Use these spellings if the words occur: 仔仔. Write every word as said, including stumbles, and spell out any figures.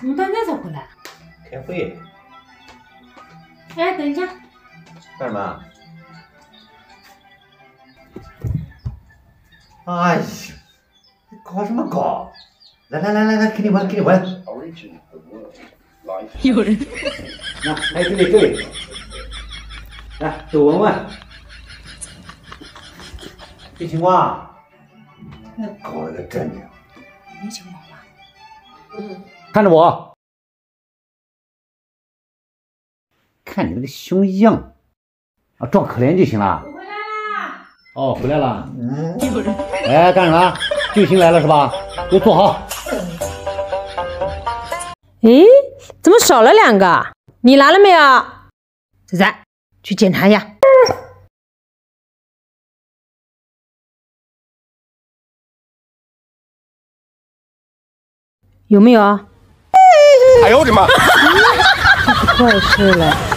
你爸那才回来？开会。哎，等一下。干什么？哎呀，搞什么搞？来来来来来，给你闻，给你闻。有人。来，哎，这里这里。来，给我闻闻。这情况，那搞了个真的。没情况吧？嗯。看着我，看你那个熊样，啊，装可怜就行了。我回来啦！哦，回来了。嗯。有人。哎，干什么？救星来了是吧？给我坐好。哎，怎么少了两个？你拿了没有？仔仔，去检查一下。 有没有？哎呦我的妈！出事了！